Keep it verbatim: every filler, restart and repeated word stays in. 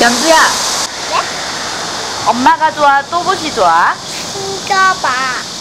연주야. 네? 엄마가 좋아? 또봇이 좋아? 진짜 봐.